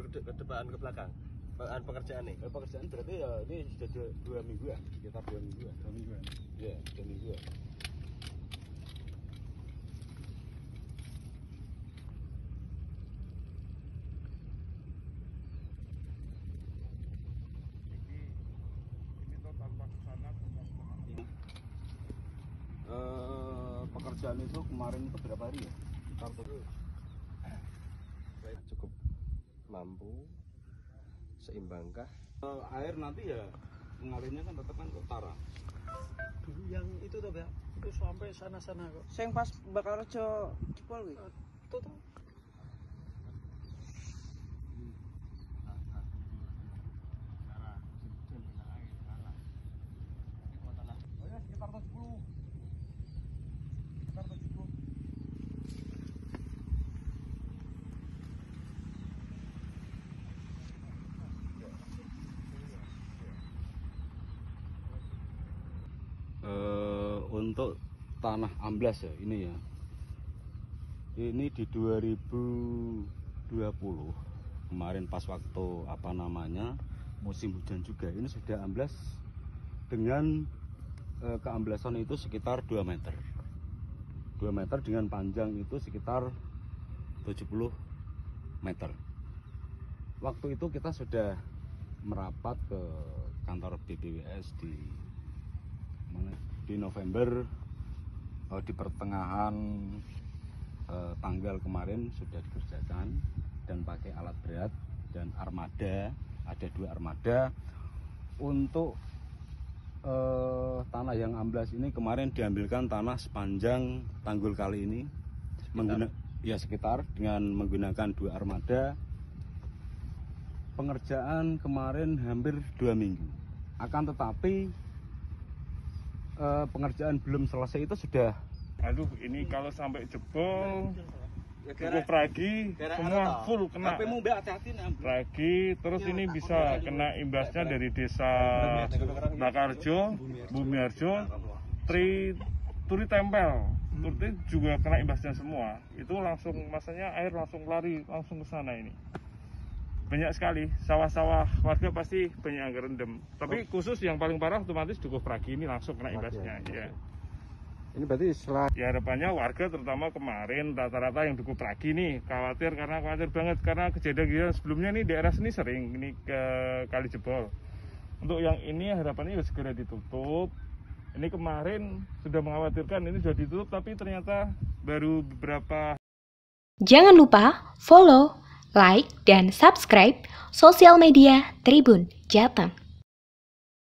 berdepan ke belakang pekerjaan nih. Pekerjaan berarti ya ini sudah dua mingguan, sekitar dua mingguan. Ya, 2 mingguan. Pekerjaan itu kemarin itu berapa hari ya? Kita cukup mampu seimbangkah? Air nanti ya mengalirnya kan tetap kan ke utara. Dulu yang itu tuh ya, itu sampai sana-sana kok. Yang pas Bakarjo jebol gitu. Itu tuh. Untuk tanah amblas ya. Ini di 2020 kemarin pas waktu musim hujan juga ini sudah amblas dengan keamblasan itu sekitar 2 meter. 2 meter dengan panjang itu sekitar 70 meter. Waktu itu kita sudah merapat ke kantor BBWS di mana? Di November, di pertengahan tanggal kemarin sudah dikerjakan dan pakai alat berat dan armada, ada 2 armada untuk tanah yang amblas ini. Kemarin diambilkan tanah sepanjang tanggul kali ini sekitar dengan menggunakan 2 armada. Pengerjaan kemarin hampir 2 minggu, akan tetapi pengerjaan belum selesai itu sudah. Aduh, ini kalau sampai jebol, Dukuh Peragi semua full kena. Peragi, terus ini bisa kena imbasnya dari desa Bakarjo, Bumiarjo, Turi Tempel, Turi juga kena imbasnya semua. Itu langsung, masanya air langsung lari langsung ke sana ini. Banyak sekali sawah-sawah warga pasti banyak yang rendam. Tapi khusus yang paling parah otomatis Dukuh Peragi ini langsung kena imbasnya. Ya. Ini berarti ya harapannya warga terutama kemarin rata-rata yang Dukuh Peragi ini khawatir banget karena kejadian sebelumnya nih daerah sini sering ini ke kali jebol. Untuk yang ini harapannya segera ditutup. Ini kemarin sudah mengkhawatirkan ini sudah ditutup tapi ternyata baru beberapa. Jangan lupa follow, like, dan subscribe sosial media Tribun Jateng.